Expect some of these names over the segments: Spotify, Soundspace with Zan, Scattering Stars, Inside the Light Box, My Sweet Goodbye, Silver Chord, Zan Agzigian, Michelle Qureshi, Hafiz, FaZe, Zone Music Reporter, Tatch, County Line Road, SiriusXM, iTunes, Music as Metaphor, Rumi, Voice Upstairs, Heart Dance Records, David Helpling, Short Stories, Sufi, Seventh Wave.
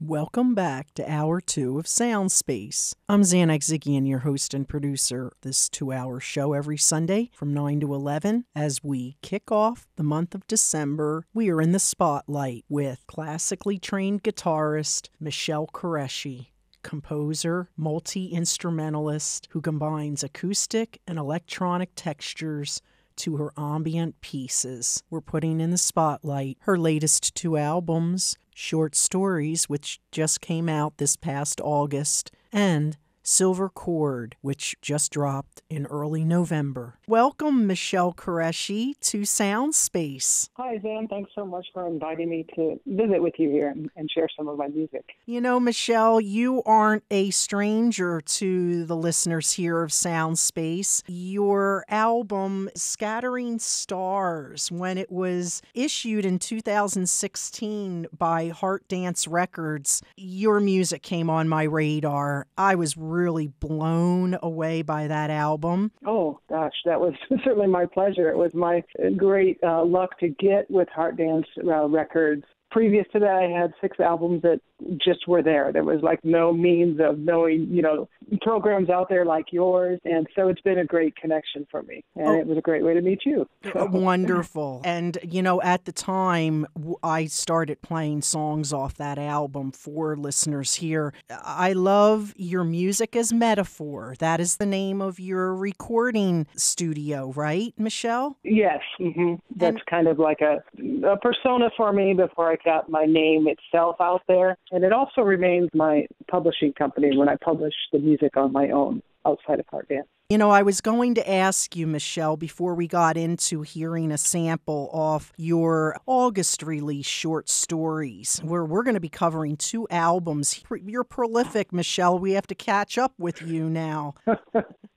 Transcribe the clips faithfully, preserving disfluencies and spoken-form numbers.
Welcome back to Hour two of Sound Space. I'm Zan Agzigian, your host and producer. This two-hour show every Sunday from nine to eleven. As we kick off the month of December, we are in the spotlight with classically trained guitarist Michelle Qureshi, composer, multi-instrumentalist who combines acoustic and electronic textures to her ambient pieces. We're putting in the spotlight her latest two albums, Short Stories, which just came out this past August, and Silver Chord, which just dropped in early November. Welcome, Michelle Qureshi, to Sound Space. Hi, Zan. Thanks so much for inviting me to visit with you here and, and share some of my music. You know, Michelle, you aren't a stranger to the listeners here of Sound Space. Your album, Scattering Stars, when it was issued in two thousand sixteen by Heart Dance Records, your music came on my radar. I was really really blown away by that album. Oh, gosh, that was certainly my pleasure. It was my great uh, luck to get with Heart Dance uh, Records. Previous to that, I had six albums that just were there. There was like no means of knowing, you know, programs out there like yours. And so it's been a great connection for me. And oh, it was a great way to meet you. So. Wonderful. And, you know, at the time I started playing songs off that album for listeners here. I love your Music as Metaphor. That is the name of your recording studio, right, Michelle? Yes. Mm-hmm. That's and, kind of like a, a persona for me before I got my name itself out there. And it also remains my publishing company when I publish the music on my own outside of Heart Dance. You know, I was going to ask you, Michelle, before we got into hearing a sample off your August release, Short Stories, where we're going to be covering two albums. You're prolific, Michelle. We have to catch up with you now.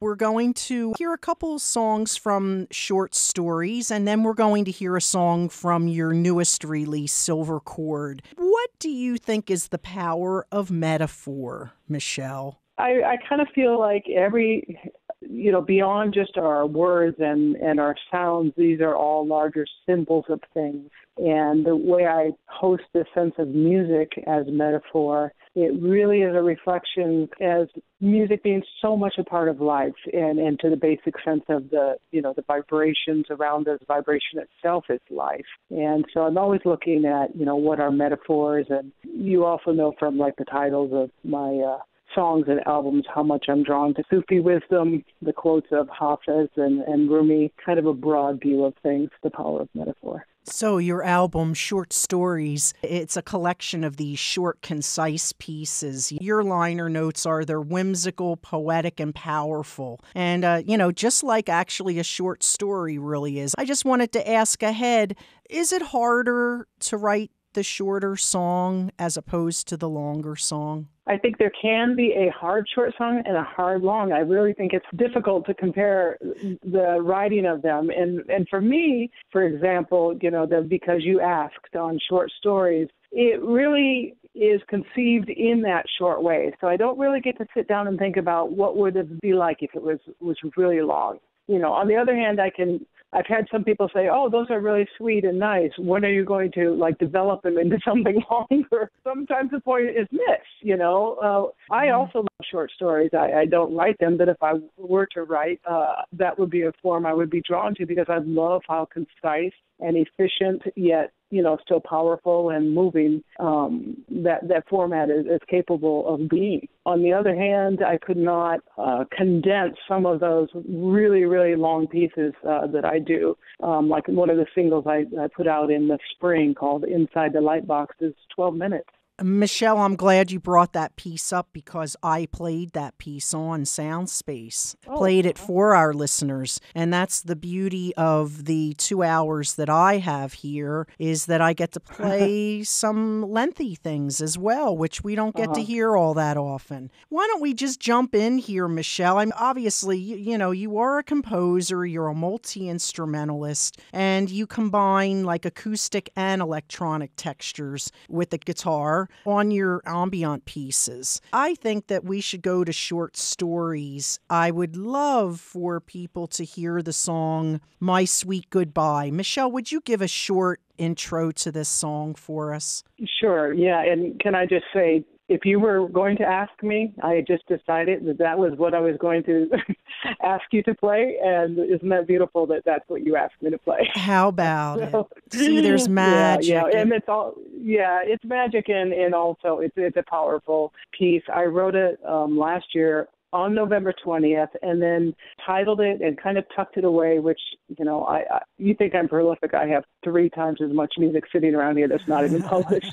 We're going to hear a couple songs from Short Stories, and then we're going to hear a song from your newest release, Silver Chord. What do you think is the power of metaphor, Michelle? I, I kind of feel like every... you know, beyond just our words and, and our sounds, these are all larger symbols of things. And the way I host this sense of music as metaphor, it really is a reflection as music being so much a part of life and, and to the basic sense of the, you know, the vibrations around us. Vibration itself is life. And so I'm always looking at, you know, what are metaphors. And you also know from like the titles of my uh, songs and albums, how much I'm drawn to Sufi wisdom, the quotes of Hafiz and, and Rumi, kind of a broad view of things, the power of metaphor. So your album, Short Stories, it's a collection of these short, concise pieces. Your liner notes are they're whimsical, poetic, and powerful. And, uh, you know, just like actually a short story really is. I just wanted to ask ahead, is it harder to write the shorter song as opposed to the longer song? I think there can be a hard short song and a hard long. I really think it's difficult to compare the writing of them. And and for me, for example, you know, the Because You Asked on Short Stories, it really is conceived in that short way. So I don't really get to sit down and think about what would it be like if it was, was really long. You know, on the other hand, I can... I've had some people say, oh, those are really sweet and nice. When are you going to, like, develop them into something longer? Sometimes the point is missed, you know. Uh, I also love short stories. I, I don't write them, but if I were to write, uh, that would be a form I would be drawn to because I love how concise and efficient, yet, you know, still powerful and moving um, that, that format is, is capable of being. On the other hand, I could not uh, condense some of those really, really long pieces uh, that I do. Um, like one of the singles I, I put out in the spring called Inside the Light Box is twelve minutes. Michelle, I'm glad you brought that piece up because I played that piece on Sound Space, oh, played it for our listeners. And that's the beauty of the two hours that I have here is that I get to play some lengthy things as well, which we don't get uh-huh. to hear all that often. Why don't we just jump in here, Michelle? I'm obviously, you, you know, you are a composer, you're a multi-instrumentalist, and you combine like acoustic and electronic textures with the guitar. on your ambient pieces. I think that we should go to Short Stories. I would love for people to hear the song My Sweet Goodbye. Michelle, would you give a short intro to this song for us? Sure, yeah. And can I just say, if you were going to ask me, I had just decided that that was what I was going to ask you to play. And isn't that beautiful that that's what you asked me to play? How about so, it? See, there's magic. Yeah, yeah. And it's all, yeah, it's magic. And, and also it's, it's a powerful piece. I wrote it um, last year on November twentieth, and then titled it and kind of tucked it away, which, you know, I, I you think I'm prolific. I have three times as much music sitting around here that's not even published.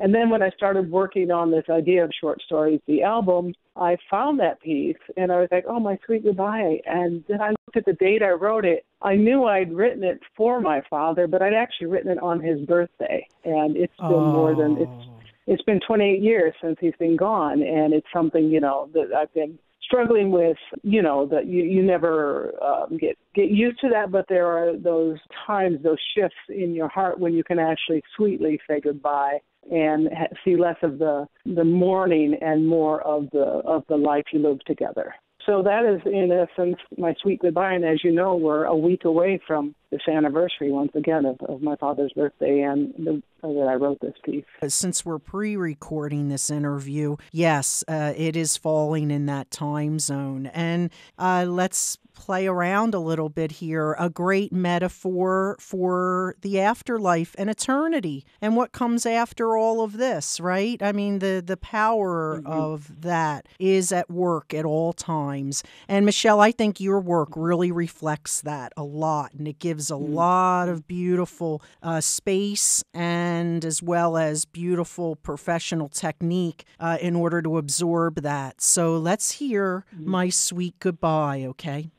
And then when I started working on this idea of Short Stories, the album, I found that piece, and I was like, oh, My Sweet Goodbye. And then I looked at the date I wrote it. I knew I'd written it for my father, but I'd actually written it on his birthday. And it's been oh. more than, it's it's been twenty-eight years since he's been gone, and it's something, you know, that I've been struggling with, you know, that you, you never um, get, get used to that, but there are those times, those shifts in your heart when you can actually sweetly say goodbye and ha- see less of the, the mourning and more of the, of the life you live together. So that is, in essence, My Sweet Goodbye. And as you know, we're a week away from this anniversary, once again, of, of my father's birthday and the, uh, that I wrote this piece. Since we're pre-recording this interview, yes, uh, it is falling in that time zone. And uh, let's play around a little bit here. A great metaphor for the afterlife and eternity and what comes after all of this, right? I mean, the, the power mm-hmm. of that is at work at all times. And Michelle, I think your work really reflects that a lot, and it gives a mm-hmm. lot of beautiful uh, space and as well as beautiful professional technique uh, in order to absorb that. So let's hear mm-hmm. My Sweet Goodbye, okay?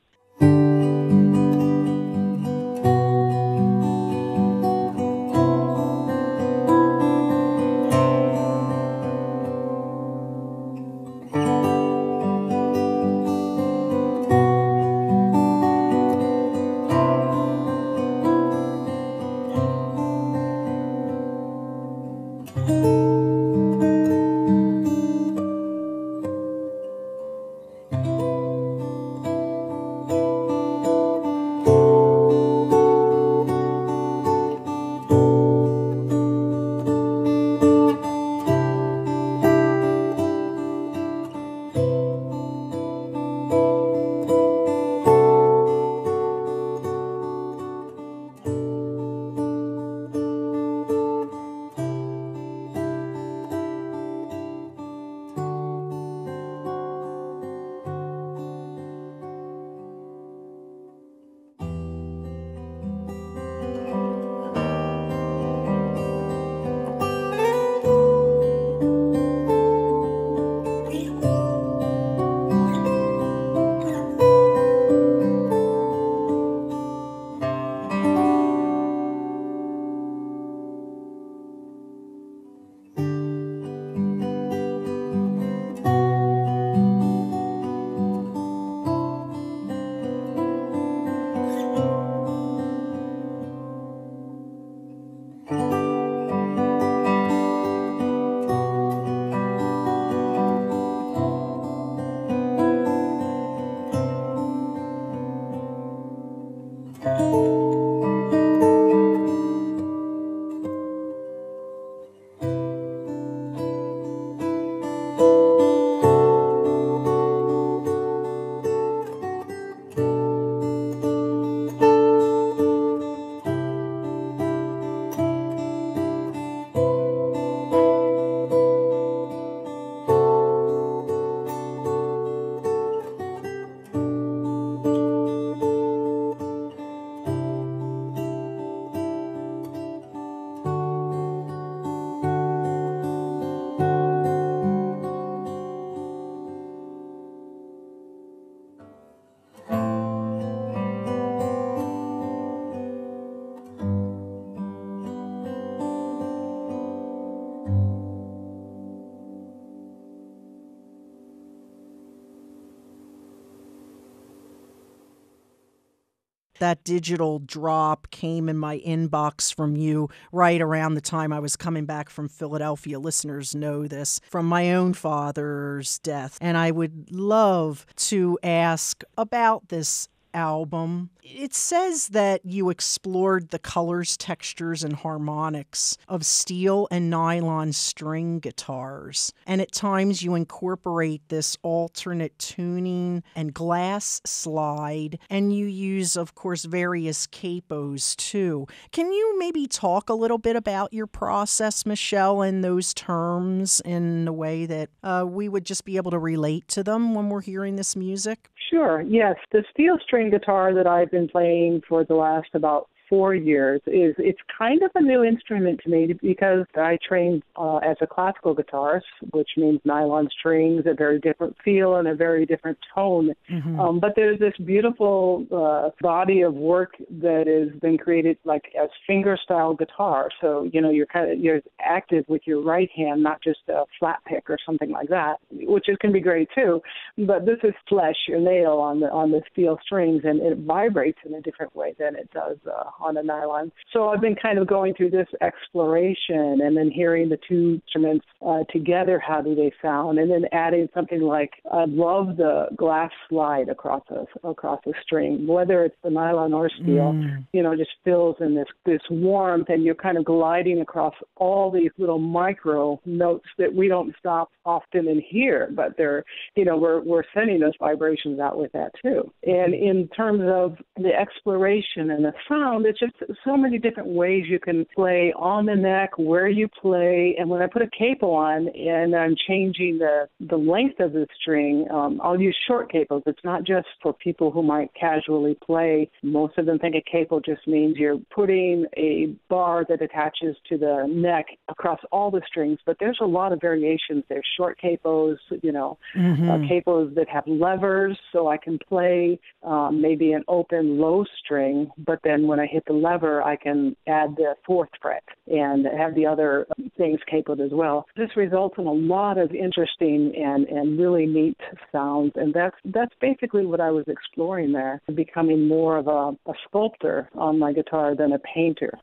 that digital drop came in my inbox from you right around the time I was coming back from Philadelphia. Listeners know this from my own father's death. And I would love to ask about this album. It says that you explored the colors, textures, and harmonics of steel and nylon string guitars, and at times you incorporate this alternate tuning and glass slide, and you use, of course, various capos too. Can you maybe talk a little bit about your process, Michelle, and those terms in a way that uh, we would just be able to relate to them when we're hearing this music? Sure, yes. The steel string guitar that I've been playing for the last about four years is it's kind of a new instrument to me because I trained uh, as a classical guitarist, which means nylon strings, a very different feel and a very different tone. Mm-hmm. Um, but there's this beautiful uh, body of work that has been created like as finger-style guitar. So, you know, you're kind of you're active with your right hand, not just a flat pick or something like that, which is, can be great too. But this is flesh or nail on the on the steel strings, and it vibrates in a different way than it does Uh, on a nylon. So I've been kind of going through this exploration and then hearing the two instruments uh, together, how do they sound, and then adding something like, I love the glass slide across a, across a string, whether it's the nylon or steel, mm. you know, just fills in this, this warmth, and you're kind of gliding across all these little micro notes that we don't stop often in here, but they're, you know, we're, we're sending those vibrations out with that too. And in terms of the exploration and the sound, it's just so many different ways you can play on the neck, where you play. And when I put a capo on and I'm changing the, the length of the string, um, I'll use short capos. It's not just for people who might casually play. Most of them think a capo just means you're putting a bar that attaches to the neck across all the strings, but there's a lot of variations. There's short capos, you know, mm-hmm. uh, capos that have levers, so I can play um, maybe an open low string, but then when I hit the lever, I can add the fourth fret and have the other things capoed as well. This results in a lot of interesting and, and really neat sounds, and that's that's basically what I was exploring there, becoming more of a, a sculptor on my guitar than a painter,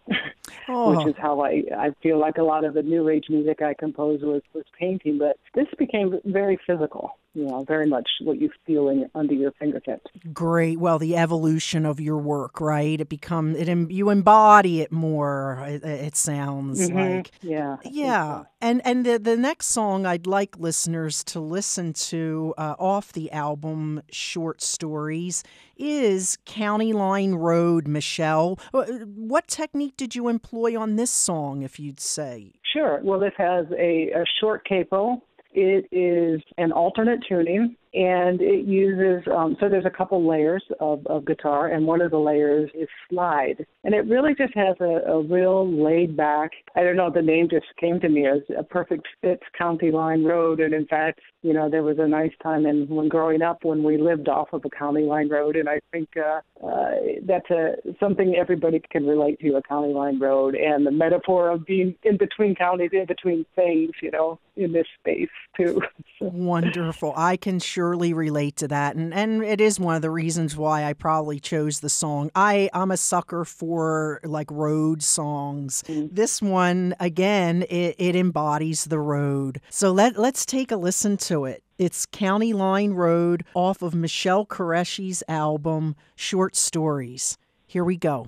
oh. which is how I, I feel like a lot of the New Age music I composed was, was painting, but this became very physical. Yeah, very much what you feel in, under your fingertips. Great. Well, the evolution of your work, right? It become it. You embody it more. It, it sounds mm-hmm. like. Yeah. Yeah. So. And and the the next song I'd like listeners to listen to uh, off the album Short Stories is County Line Road. Michelle, what technique did you employ on this song, if you'd say? Sure. Well, this has a, a short capo. It is an alternate tuning, and it uses, um, so there's a couple layers of, of guitar, and one of the layers is slide. And it really just has a, a real laid-back, I don't know, the name just came to me as a perfect fit, County Line Road. And in fact, you know, there was a nice time in, when growing up when we lived off of a county line road, and I think uh, uh, that's a, something everybody can relate to, a county line road, and the metaphor of being in between counties, in between things, you know, in this space too. So. Wonderful. I can surely relate to that. And and it is one of the reasons why I probably chose the song. I, I'm a sucker for like road songs. Mm-hmm. This one, again, it, it embodies the road. So let, let's take a listen to it. It's County Line Road off of Michelle Qureshi's album, Short Stories. Here we go.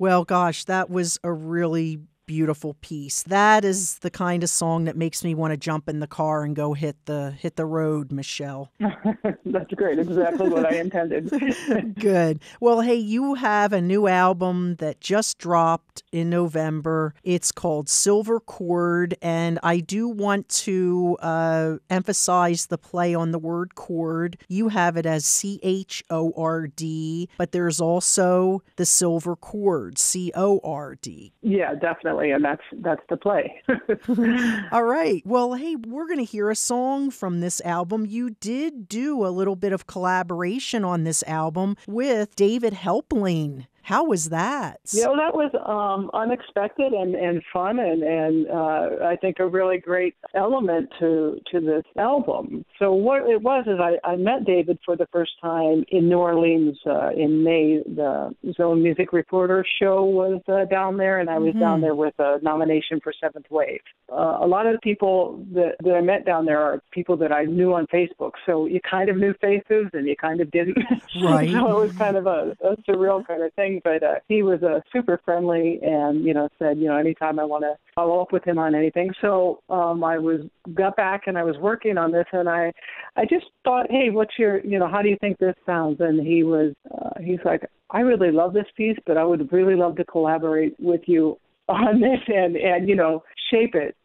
Well, gosh, that was a really beautiful piece. That is the kind of song that makes me want to jump in the car and go hit the hit the road, Michelle. That's great. Exactly what I intended. Good. Well, hey, you have a new album that just dropped in November. It's called Silver Chord, and I do want to uh, emphasize the play on the word chord. You have it as C H O R D, but there's also the silver chord, C O R D. Yeah, definitely. And that's that's the play. All right. Well, hey, we're going to hear a song from this album. You did do a little bit of collaboration on this album with David Helpling. How was that? Yeah, well, that was um, unexpected and, and fun and, and uh, I think a really great element to to this album. So what it was is I, I met David for the first time in New Orleans uh, in May. The Zone Music Reporter show was uh, down there, and I was mm-hmm. down there with a nomination for Seventh Wave. Uh, a lot of the people that, that I met down there are people that I knew on Facebook, so you kind of knew faces and you kind of didn't. Right. So it was kind of a, a surreal kind of thing. But uh, he was uh, super friendly and, you know, said, you know, anytime I want to follow up with him on anything. So um, I was got back and I was working on this, and I I just thought, hey, what's your, you know, how do you think this sounds? And he was, uh, he's like, I really love this piece, but I would really love to collaborate with you on this and, and you know, shape it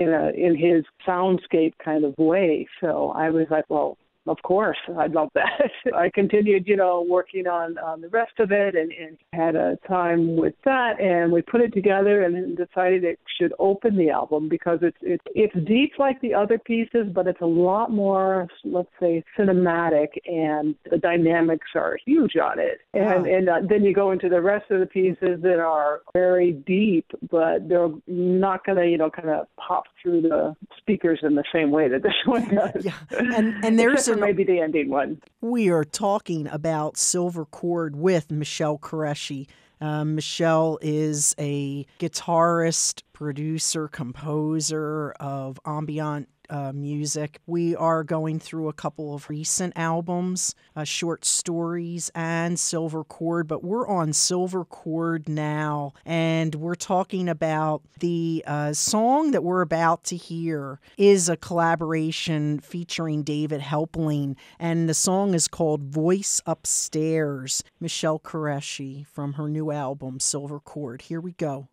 in, a, in his soundscape kind of way. So I was like, well, of course, I'd love that. I continued, you know, working on, on the rest of it and, and had a time with that. And we put it together and decided it should open the album because it's, it's, it's deep like the other pieces, but it's a lot more, let's say, cinematic, and the dynamics are huge on it. And, wow. and uh, then you go into the rest of the pieces that are very deep, but they're not going to, you know, kind of pop through the speakers in the same way that this one does. Yeah. And, and there's a maybe the ending one. We are talking about Silver Chord with Michelle Qureshi. Um, Michelle is a guitarist, producer, composer of ambient Uh, music. We are going through a couple of recent albums, uh, Short Stories and Silver Chord, but we're on Silver Chord now, and we're talking about the uh, song that we're about to hear is a collaboration featuring David Helpling, and the song is called Voice Upstairs, Michelle Qureshi, from her new album, Silver Chord. Here we go.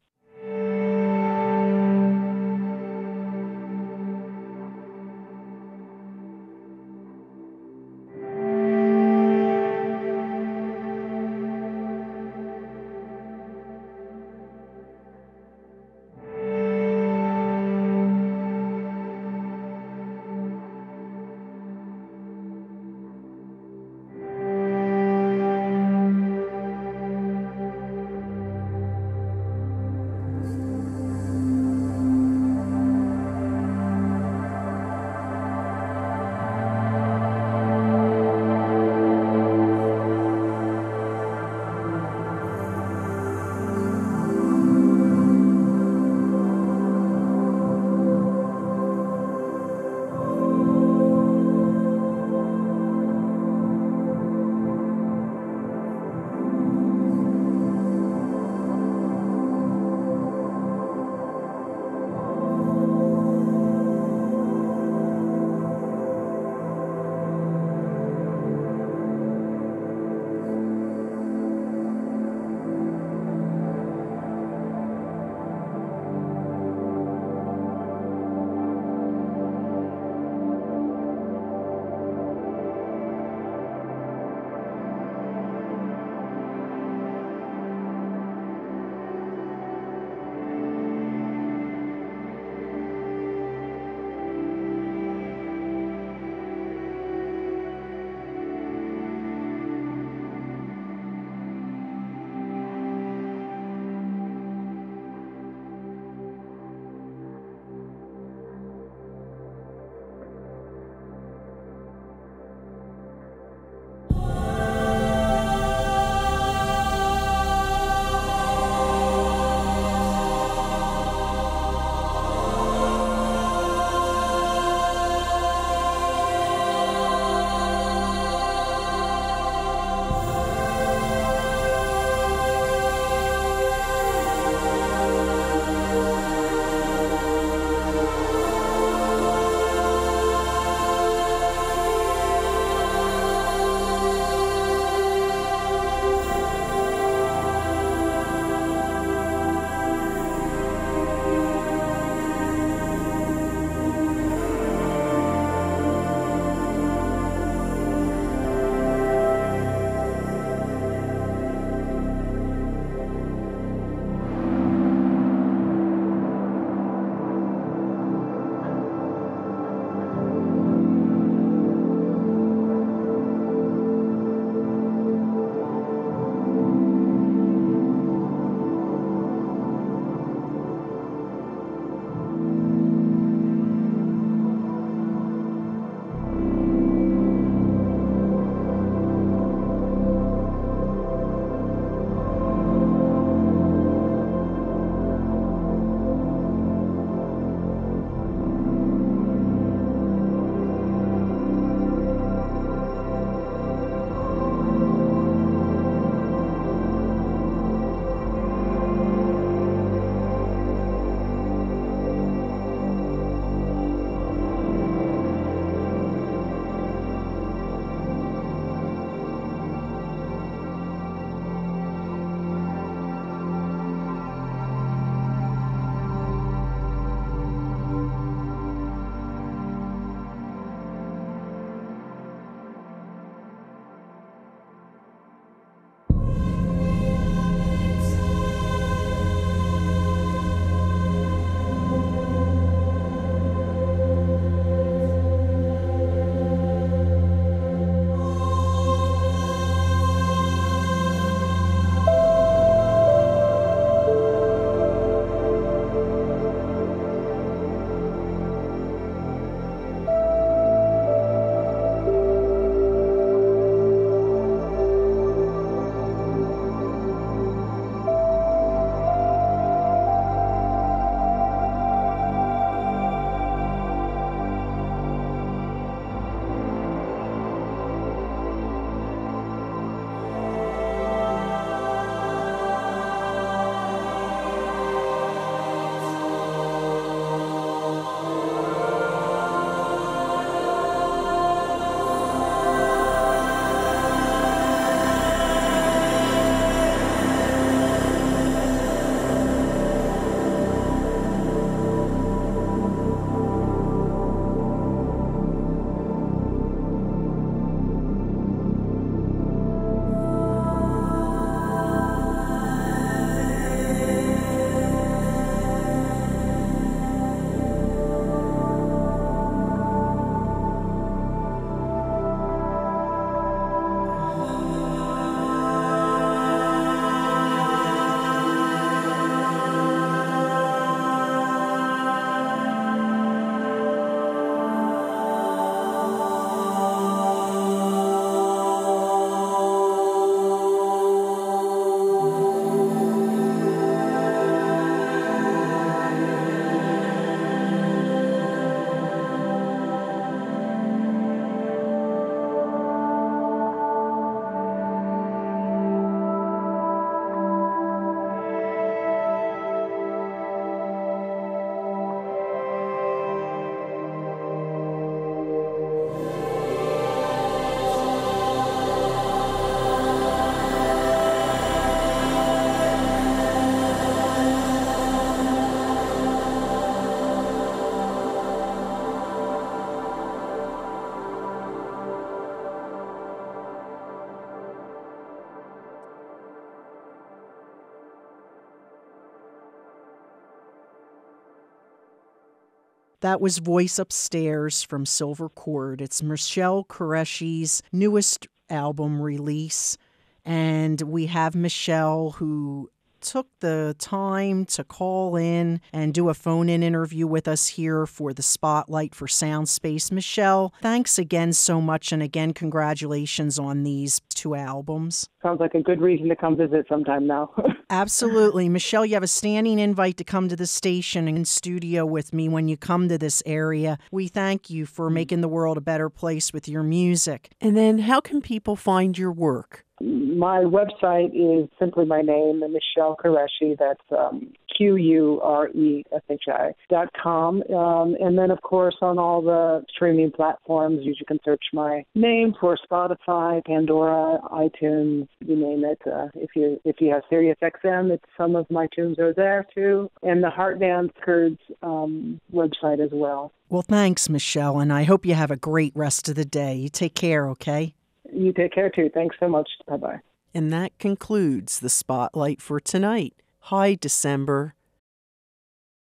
That was Voice Upstairs from Silver Chord. It's Michelle Qureshi's newest album release. And we have Michelle, who took the time to call in and do a phone-in interview with us here for the Spotlight for Soundspace. Michelle, thanks again so much, and again, congratulations on these two albums. Sounds like a good reason to come visit sometime now. Absolutely. Michelle, you have a standing invite to come to the station and studio with me when you come to this area. We thank you for making the world a better place with your music. And then how can people find your work? My website is simply my name, Michelle Qureshi. That's um, Q U R E S H I dot com. Um, and then, of course, on all the streaming platforms, you can search my name for Spotify, Pandora, iTunes, you name it. Uh, if you if you have SiriusXM, it's, some of my tunes are there, too. And the Heart Dance Records um, website as well. Well, thanks, Michelle, and I hope you have a great rest of the day. You take care, okay? You take care, too. Thanks so much. Bye-bye. And that concludes the Spotlight for tonight. Hi, December.